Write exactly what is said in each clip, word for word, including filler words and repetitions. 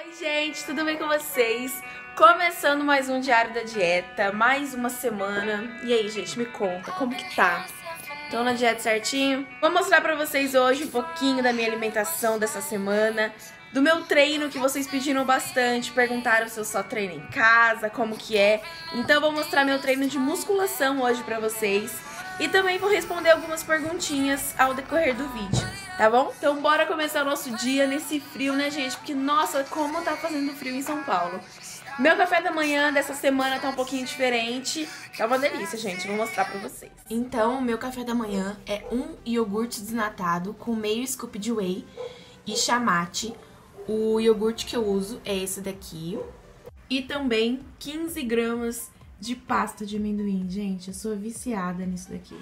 Oi gente, tudo bem com vocês? Começando mais um Diário da Dieta, mais uma semana. E aí gente, me conta, como que tá? Tô na dieta certinho? Vou mostrar pra vocês hoje um pouquinho da minha alimentação dessa semana, do meu treino que vocês pediram bastante, perguntaram se eu só treino em casa, como que é. Então eu vou mostrar meu treino de musculação hoje pra vocês e também vou responder algumas perguntinhas ao decorrer do vídeo, tá bom? Então bora começar o nosso dia nesse frio, né gente? Porque nossa, como tá fazendo frio em São Paulo. Meu café da manhã dessa semana tá um pouquinho diferente. Tá uma delícia, gente. Vou mostrar pra vocês. Então, meu café da manhã é um iogurte desnatado com meio scoop de whey e chamate. O iogurte que eu uso é esse daqui. E também quinze gramas de pasta de amendoim. Gente, eu sou viciada nisso daqui.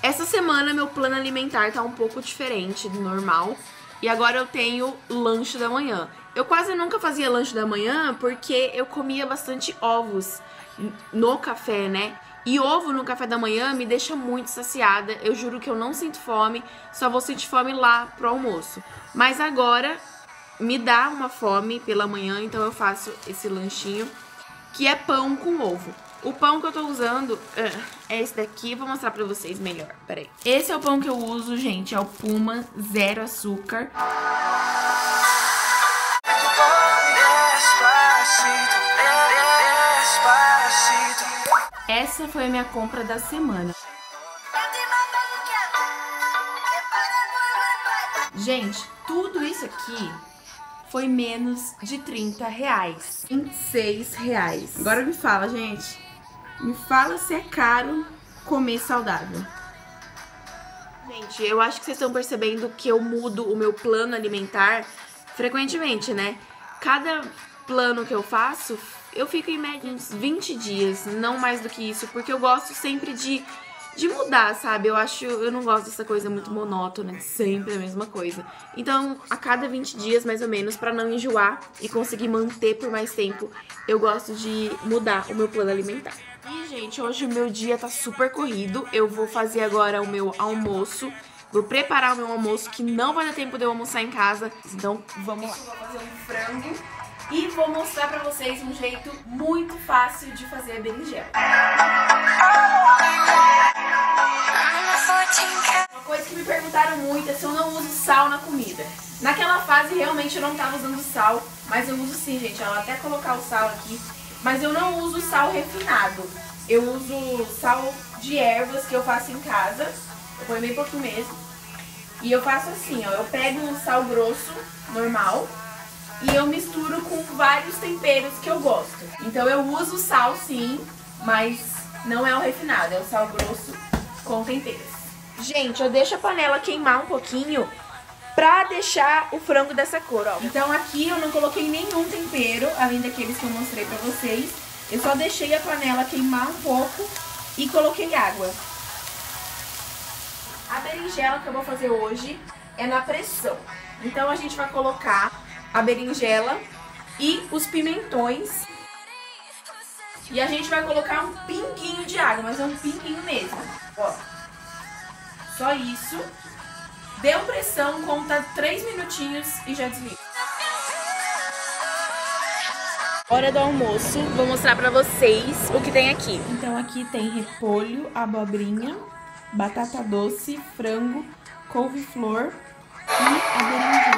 Essa semana meu plano alimentar tá um pouco diferente do normal. E agora eu tenho lanche da manhã. Eu quase nunca fazia lanche da manhã porque eu comia bastante ovos no café, né? E ovo no café da manhã me deixa muito saciada. Eu juro que eu não sinto fome, só vou sentir fome lá pro almoço. Mas agora me dá uma fome pela manhã, então eu faço esse lanchinho que é pão com ovo. O pão que eu tô usando é esse daqui, vou mostrar pra vocês melhor, peraí. Esse é o pão que eu uso, gente, é o Puma Zero Açúcar. Essa foi a minha compra da semana. Gente, tudo isso aqui foi menos de trinta reais. vinte e seis reais. Agora me fala, gente. Me fala se é caro comer saudável. Gente, eu acho que vocês estão percebendo que eu mudo o meu plano alimentar frequentemente, né? Cada plano que eu faço, eu fico em média uns vinte dias, não mais do que isso, porque eu gosto sempre de, de mudar, sabe? Eu acho, eu não gosto dessa coisa muito monótona, sempre a mesma coisa. Então, a cada vinte dias, mais ou menos, pra não enjoar e conseguir manter por mais tempo, eu gosto de mudar o meu plano alimentar. E, gente, hoje o meu dia tá super corrido, eu vou fazer agora o meu almoço. Vou preparar o meu almoço, que não vai dar tempo de eu almoçar em casa. Então, vamos lá. Vou fazer um frango e vou mostrar pra vocês um jeito muito fácil de fazer a berinjela. Uma coisa que me perguntaram muito é se eu não uso sal na comida. Naquela fase, realmente, eu não tava usando sal, mas eu uso sim, gente. Eu vou até colocar o sal aqui, mas eu não uso sal refinado. Eu uso sal de ervas que eu faço em casa. Eu ponho bem pouquinho mesmo. E eu faço assim, ó. Eu pego um sal grosso, normal, e eu misturo com vários temperos que eu gosto. Então eu uso sal sim, mas não é o refinado, é o sal grosso com temperos. Gente, eu deixo a panela queimar um pouquinho pra deixar o frango dessa cor, ó. Então aqui eu não coloquei nenhum tempero, além daqueles que eu mostrei pra vocês. Eu só deixei a panela queimar um pouco e coloquei água. A berinjela que eu vou fazer hoje é na pressão. Então a gente vai colocar a berinjela e os pimentões. E a gente vai colocar um pinguinho de água, mas é um pinguinho mesmo. Ó, só isso. Deu pressão, conta três minutinhos e já desliga. Hora do almoço, vou mostrar pra vocês o que tem aqui. Então aqui tem repolho, abobrinha, batata doce, frango, couve-flor e a berinjela.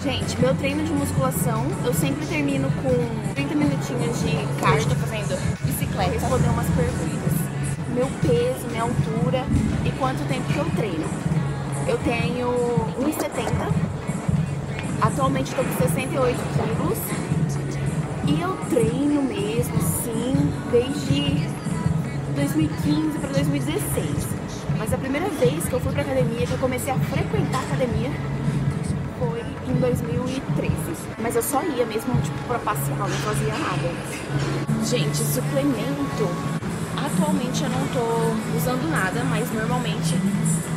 Gente, meu treino de musculação eu sempre termino com trinta minutinhos de cardio, fazendo bicicleta, responder umas perguntas, meu peso, minha altura e quanto tempo que eu treino. Eu tenho um metro e setenta. Atualmente estou com sessenta e oito quilos e eu treino mesmo, sim. dois mil e quinze para dois mil e dezesseis. Mas a primeira vez que eu fui pra academia, que eu comecei a frequentar a academia, foi em dois mil e treze. Mas eu só ia mesmo, tipo, pra passear, não fazia nada. Gente, suplemento, atualmente eu não tô usando nada, mas normalmente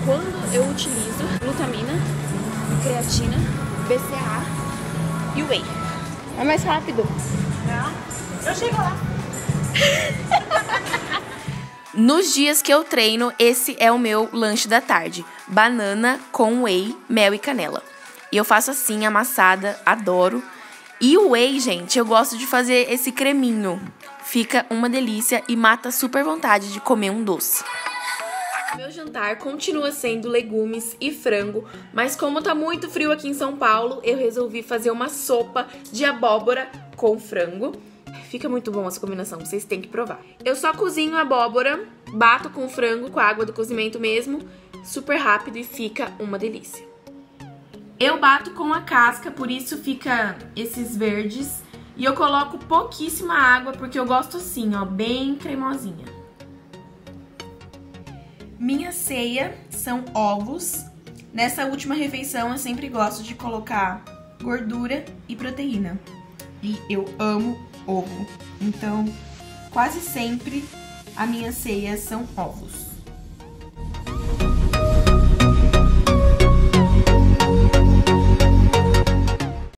quando eu utilizo glutamina, creatina, B C A A e Whey. É mais rápido. É. Eu chego lá. Nos dias que eu treino, esse é o meu lanche da tarde. Banana com whey, mel e canela. E eu faço assim, amassada, adoro. E o whey, gente, eu gosto de fazer esse creminho. Fica uma delícia e mata super vontade de comer um doce. Meu jantar continua sendo legumes e frango, mas como tá muito frio aqui em São Paulo, eu resolvi fazer uma sopa de abóbora com frango. Fica muito bom essa combinação, vocês têm que provar. Eu só cozinho a abóbora, bato com o frango, com a água do cozimento mesmo, super rápido e fica uma delícia. Eu bato com a casca, por isso fica esses verdes, e eu coloco pouquíssima água, porque eu gosto assim, ó, bem cremosinha. Minha ceia são ovos. Nessa última refeição eu sempre gosto de colocar gordura e proteína. E eu amo ovo, então quase sempre a minha ceia são ovos.